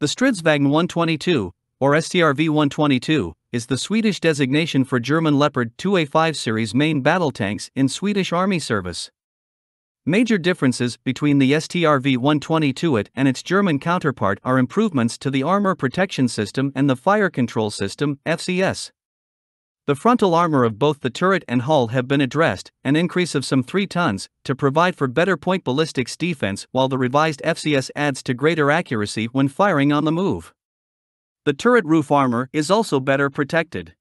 The Stridsvagn 122, or STRV 122, is the Swedish designation for German Leopard 2A5 series main battle tanks in Swedish Army service. Major differences between the STRV 122 and its German counterpart are improvements to the armor protection system and the fire control system (FCS). The frontal armor of both the turret and hull have been addressed, an increase of some 3 tons, to provide for better point ballistics defense, while the revised FCS adds to greater accuracy when firing on the move. The turret roof armor is also better protected.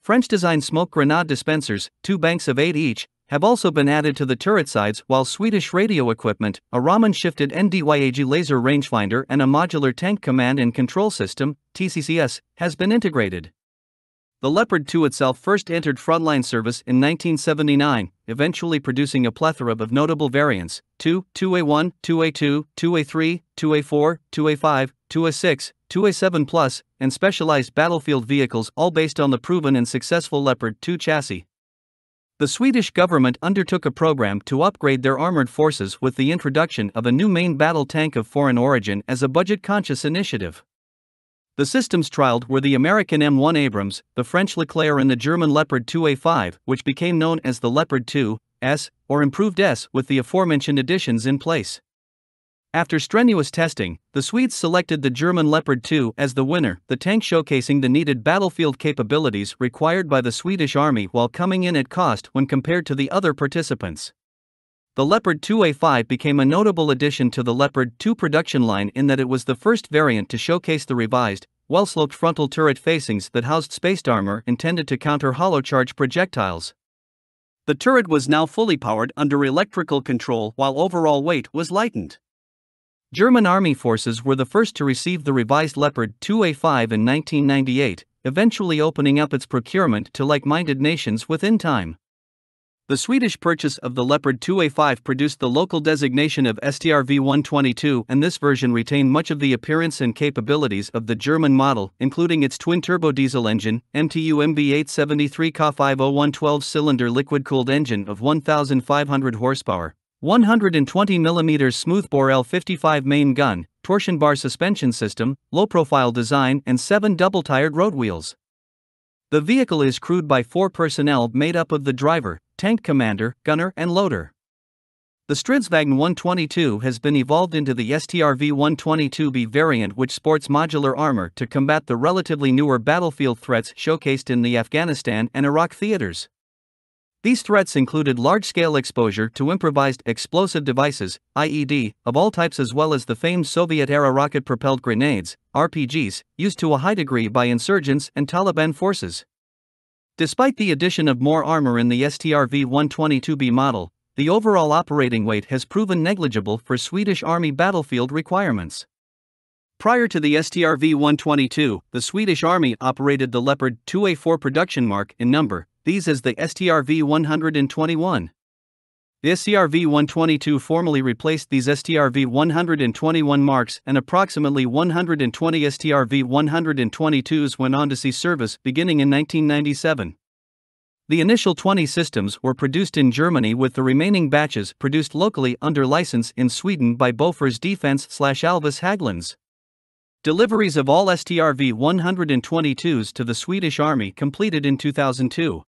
French design smoke grenade dispensers, 2 banks of 8 each, have also been added to the turret sides, while Swedish radio equipment, a Raman-shifted Nd-YAG laser rangefinder and a modular tank command and control system, TCCS, has been integrated. The Leopard 2 itself first entered frontline service in 1979, eventually producing a plethora of notable variants: 2, 2A1, 2A2, 2A3, 2A4, 2A5, 2A6, 2A7+, and specialized battlefield vehicles, all based on the proven and successful Leopard 2 chassis. The Swedish government undertook a program to upgrade their armored forces with the introduction of a new main battle tank of foreign origin as a budget-conscious initiative. The systems trialed were the American M1 Abrams, the French Leclerc, and the German Leopard 2A5, which became known as the Leopard 2(S), or improved S, with the aforementioned additions in place. After strenuous testing, the Swedes selected the German Leopard 2 as the winner, the tank showcasing the needed battlefield capabilities required by the Swedish Army while coming in at cost when compared to the other participants. The Leopard 2A5 became a notable addition to the Leopard 2 production line in that it was the first variant to showcase the revised, well-sloped frontal turret facings that housed spaced armor intended to counter hollow-charge projectiles. The turret was now fully powered under electrical control, while overall weight was lightened. German Army forces were the first to receive the revised Leopard 2A5 in 1998, eventually opening up its procurement to like-minded nations within time. The Swedish purchase of the Leopard 2A5 produced the local designation of STRV 122, and this version retained much of the appearance and capabilities of the German model, including its twin-turbo diesel engine, MTU MB873 K501 12-cylinder liquid-cooled engine of 1,500 horsepower, 120 mm smoothbore L55 main gun, torsion bar suspension system, low-profile design, and 7 double-tired road wheels. The vehicle is crewed by 4 personnel made up of the driver, tank commander, gunner, and loader. The Stridsvagn 122 has been evolved into the STRV 122B variant, which sports modular armor to combat the relatively newer battlefield threats showcased in the Afghanistan and Iraq theaters. These threats included large-scale exposure to improvised explosive devices, IED, of all types, as well as the famed Soviet-era rocket-propelled grenades, RPGs, used to a high degree by insurgents and Taliban forces. Despite the addition of more armor in the STRV 122B model, the overall operating weight has proven negligible for Swedish Army battlefield requirements. Prior to the STRV 122, the Swedish Army operated the Leopard 2A4 production mark in number, these as the STRV 121. The STRV 122 formally replaced these STRV 121 marks, and approximately 120 STRV 122s went on to see service beginning in 1997. The initial 20 systems were produced in Germany, with the remaining batches produced locally under license in Sweden by Bofors Defense/Alvis Hägglunds. Deliveries of all STRV 122s to the Swedish Army completed in 2002.